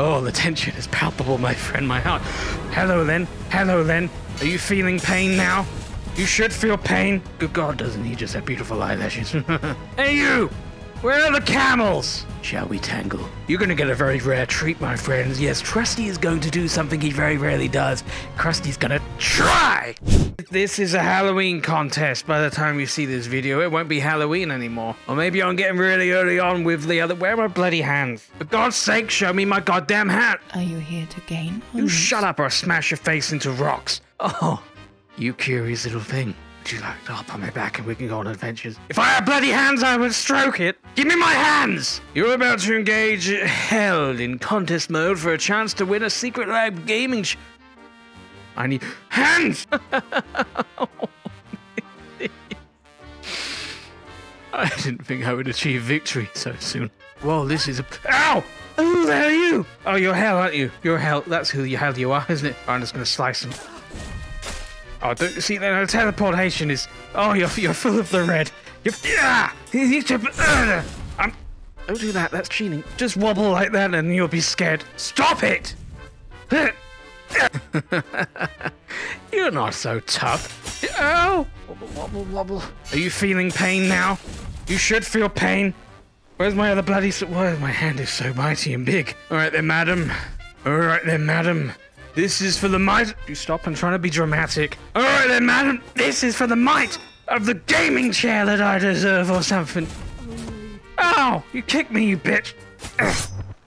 Oh, the tension is palpable, my friend, my heart. Hello, then. Hello, then. Are you feeling pain now? You should feel pain. Good God, doesn't he just have beautiful eyelashes? Hey, you! Where are the camels? Shall we tangle? You're going to get a very rare treat, my friends. Yes, Krusty is going to do something he very rarely does. Krusty's going to try! This is a Halloween contest. By the time you see this video, it won't be Halloween anymore. Or maybe I'm getting really early on with the other... Where are my bloody hands? For God's sake, show me my goddamn hat! Are you here to gain? You shut up or I'll smash your face into rocks. Oh, you curious little thing. You like to hop on my back and we can go on adventures? If I had bloody hands, I would stroke it. Give me my hands! You're about to engage held in contest mode for a chance to win a secret lab gaming show. I need hands! I didn't think I would achieve victory so soon. Whoa, this is a... Ow! Who the hell are you? Oh, you're hell, aren't you? You're hell. That's who the hell you are, isn't it? I'm just gonna slice him. Oh, don't you see that teleportation is... Oh, you're full of the red. You're... Ah! Don't do that, that's cheating. Just wobble like that and you'll be scared. Stop it! You're not so tough. Oh! Wobble, wobble, wobble. Are you feeling pain now? You should feel pain. Where's my other bloody... Why, my hand is so mighty and big. All right then, madam. All right then, madam. This is for the might... You stop, I'm trying to be dramatic. All right then, madam. This is for the might of the gaming chair that I deserve or something. Ow! You kicked me, you bitch.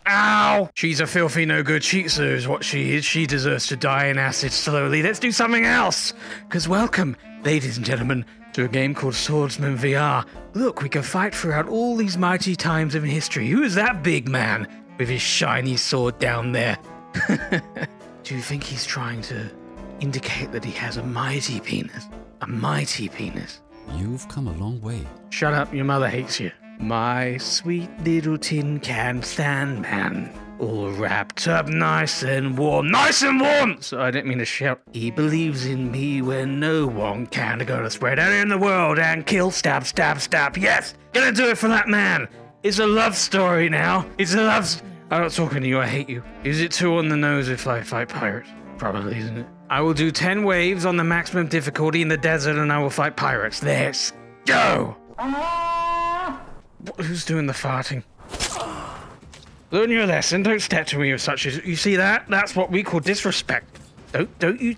Ow! She's a filthy no-good cheat, sir, is what she is. She deserves to die in acid slowly. Let's do something else. Because welcome, ladies and gentlemen, to a game called Swordsman VR. Look, we can fight throughout all these mighty times in history. Who is that big man with his shiny sword down there? Do you think he's trying to indicate that he has a mighty penis? A mighty penis. You've come a long way. Shut up, your mother hates you. My sweet little tin can stand man. All wrapped up nice and warm. Nice and warm! So I didn't mean to shout. He believes in me when no one can. I'm gonna spread out in the world and kill, stab, stab, stab. Yes! Gonna do it for that man. It's a love story now. It's a love story. I'm not talking to you, I hate you. Is it too on the nose if I fight pirates? Probably, isn't it? I will do 10 waves on the maximum difficulty in the desert and I will fight pirates. Let's go! Who's doing the farting? Learn your lesson, don't step to me with such as... You see that? That's what we call disrespect. Don't you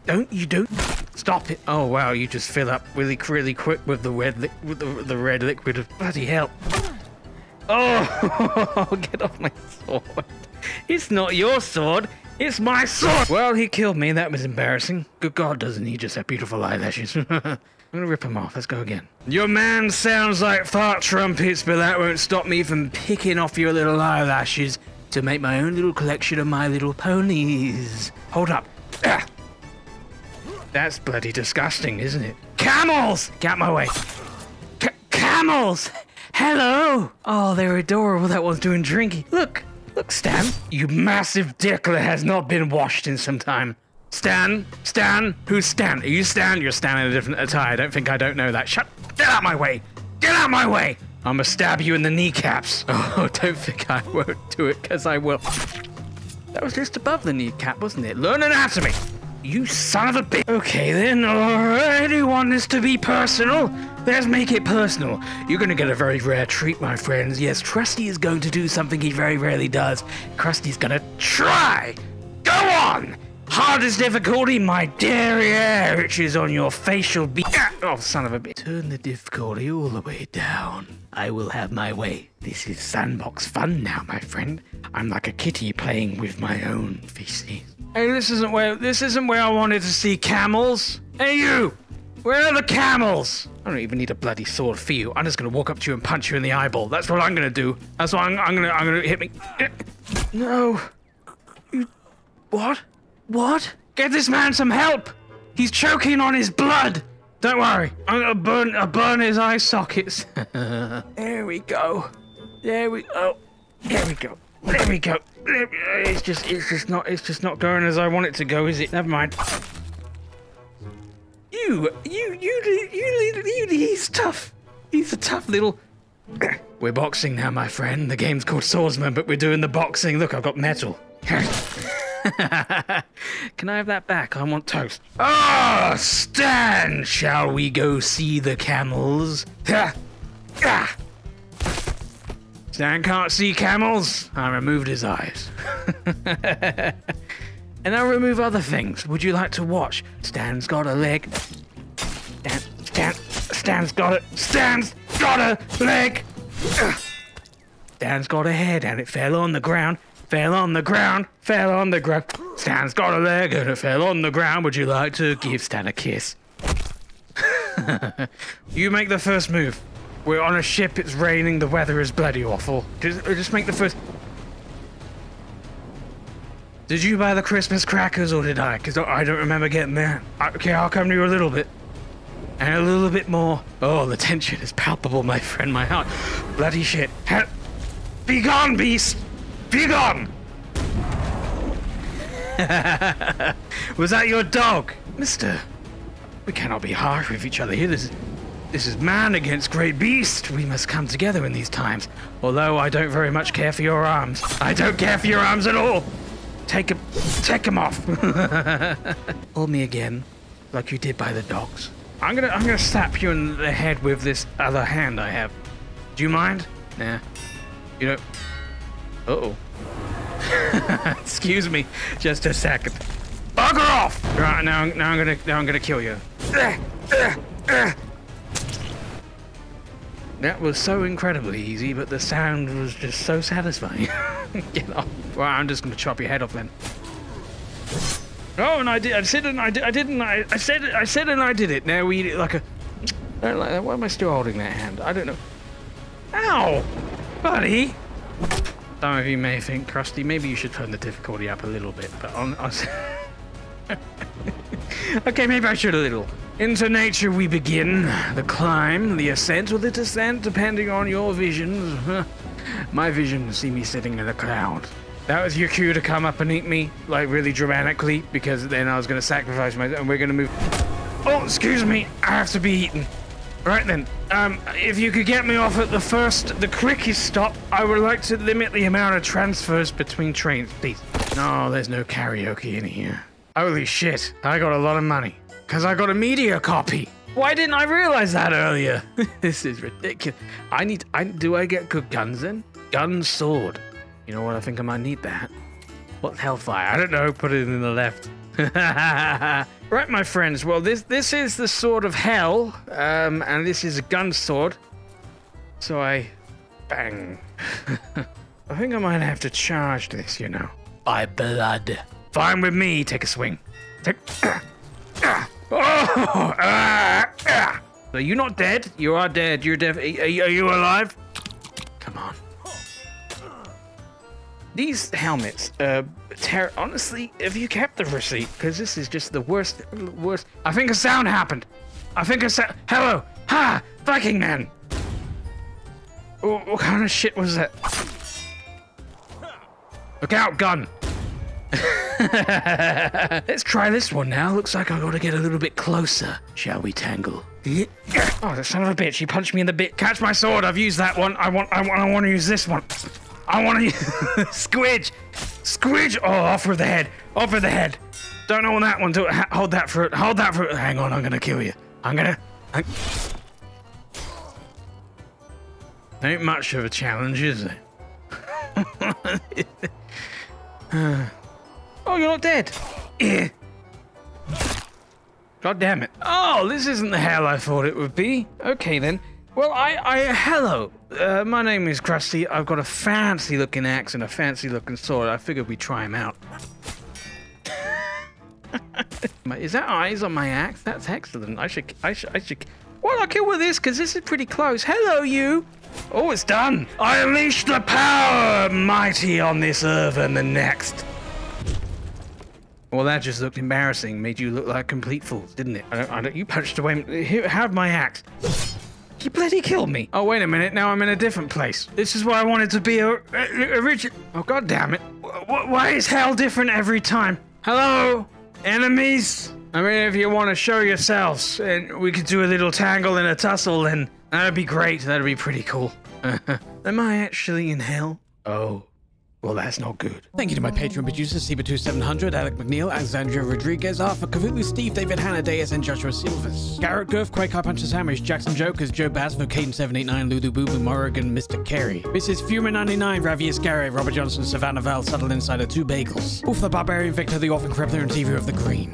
stop it. Oh wow, you just fill up really quick with the red liquid of bloody hell. Oh, get off my sword. It's not your sword, it's my sword. Well, he killed me, that was embarrassing. Good God, doesn't he just have beautiful eyelashes? I'm gonna rip him off, let's go again. Your man sounds like fart trumpets, but that won't stop me from picking off your little eyelashes to make my own little collection of My Little Ponies. Hold up. Ah. That's bloody disgusting, isn't it? Camels! Get out my way. Camels! Hello! Oh, they're adorable. That one's doing drinky. Look! Look, Stan. You massive dick that has not been washed in some time. Stan? Stan? Who's Stan? Are you Stan? You're Stan in a different attire. I don't know that. Shut... Get out of my way! Get out of my way! I'm gonna stab you in the kneecaps. Oh, don't think I won't do it, because I will. That was just above the kneecap, wasn't it? Learn anatomy! You son of a bitch! Okay then, alright, you want this to be personal? Let's make it personal. You're gonna get a very rare treat, my friends. Yes, Krusty is going to do something he very rarely does. Krusty's gonna try! Go on! Hardest difficulty, my derriere, which is on your facial be- Oh, son of a bitch. Turn the difficulty all the way down. I will have my way. This is sandbox fun now, my friend. I'm like a kitty playing with my own feces. Hey, this isn't where I wanted to see camels. Hey, you! Where are the camels? I don't even need a bloody sword for you. I'm just gonna walk up to you and punch you in the eyeball. That's what I'm gonna do. That's what I'm gonna hit me. No. You, what? What? Get this man some help. He's choking on his blood. Don't worry. I'm gonna burn his eye sockets. There we go. There we go. There we go. It's just not going as I want it to go, is it? Never mind. He's tough. He's a tough little... We're boxing now, my friend. The game's called Swordsman, but we're doing the boxing. Look, I've got metal. Can I have that back? I want toast. Ah, stand! Shall we go see the camels? Stan can't see camels. I removed his eyes. And I'll remove other things. Would you like to watch? Stan's got a leg. Stan's got it. Stan's got a leg. Stan's got a head and it fell on the ground. Fell on the ground. Fell on the ground. Stan's got a leg and it fell on the ground. Would you like to give Stan a kiss? You make the first move. We're on a ship. It's raining. The weather is bloody awful. Just make the first... Did you buy the Christmas crackers or did I? Because I don't remember getting there. Okay, I'll come to you a little bit. And a little bit more. Oh, the tension is palpable, my friend, my heart. Bloody shit. Be gone, beast! Be gone! Was that your dog? Mister, we cannot be harsh with each other here. This is man against great beast. We must come together in these times. Although I don't very much care for your arms. I don't care for your arms at all! Take him off. Hold me again, like you did by the dogs. I'm gonna slap you in the head with this other hand I have. Do you mind? Nah. You know. Uh-oh. Excuse me, just a second. Bugger off! Right now, now I'm gonna kill you. That was so incredibly easy, but the sound was just so satisfying. Get off. Well, I'm just going to chop your head off then. Oh, and I said it and I did it. Now we eat it like a... I don't like that. Why am I still holding that hand? I don't know. Ow! Buddy! Some of you may think, Krusty, maybe you should turn the difficulty up a little bit, but okay, maybe I should a little. Into nature we begin, the climb, the ascent or the descent, depending on your visions. My visions see me sitting in a cloud. That was your cue to come up and eat me, like really dramatically, because then I was going to sacrifice myself and we're going to move... Oh, excuse me, I have to be eaten. Right then, if you could get me off at the quickest stop, I would like to limit the amount of transfers between trains, please. No, there's no karaoke in here. Holy shit, I got a lot of money. Because I got a media copy. Why didn't I realize that earlier? This is ridiculous. Do I get good guns then? Gun, sword. You know what? I think I might need that. What hellfire? I don't know. Put it in the left. Right, my friends. Well, this is the sword of hell, and this is a gun sword. So I bang. I think I might have to charge this. You know, by blood. Fine with me. Take a swing. Take. Oh! So you're not dead? You are dead. You're dead. Are you alive? Come on. These helmets, honestly, have you kept the receipt? Because this is just the worst. I think a sound happened. Hello! Ha! Viking man! Oh, what kind of shit was that? Look out, gun! Let's try this one now. Looks like I gotta get a little bit closer. Shall we tangle? Oh, the son of a bitch! He punched me in the bit. Catch my sword! I've used that one. I want to use this one. I want to use... Squidge! Squidge! Oh, off with the head! Off with the head! Don't own that one. Hold that fruit. Hold that fruit. Hang on, I'm gonna kill you. Ain't much of a challenge, is it? Oh, you're not dead. Yeah. God damn it. Oh, this isn't the hell I thought it would be. Okay, then. Well, hello. My name is Krusty. I've got a fancy-looking axe and a fancy-looking sword. I figured we'd try him out. Is that eyes on my axe? That's excellent. I should... Well, I'll kill with this, because this is pretty close. Hello, you. Oh, it's done. I unleash the power mighty on this earth and the next. Well, that just looked embarrassing. Made you look like complete fools, didn't it? You punched away. Here, have my axe. You bloody killed me. Oh, wait a minute. Now I'm in a different place. This is why I wanted to be a rich... Oh, God damn it. Why is hell different every time? Hello, enemies? I mean, if you want to show yourselves and we could do a little tangle and a tussle, then that'd be great. That'd be pretty cool. Am I actually in hell? Oh. Well, that's not good. Thank you to my Patreon producers, Siba2700, Alec McNeil, Alexandria Rodriguez, Arthur for Steve, David Hannah, Deus, and Joshua Silvers. Garrett Goof, Quake, Carpuncher, Hamish, Jackson Jokers, Joe Basford, Caden 789, Ludu Boo Boo, Morrigan, Mr. Carey. Mrs. Fuma99, Ravius Gary, Robert Johnson, Savannah Val, Subtle Insider, Two Bagels. Off the Barbarian, Victor, The Orphan Crabbler, and TV of The Green.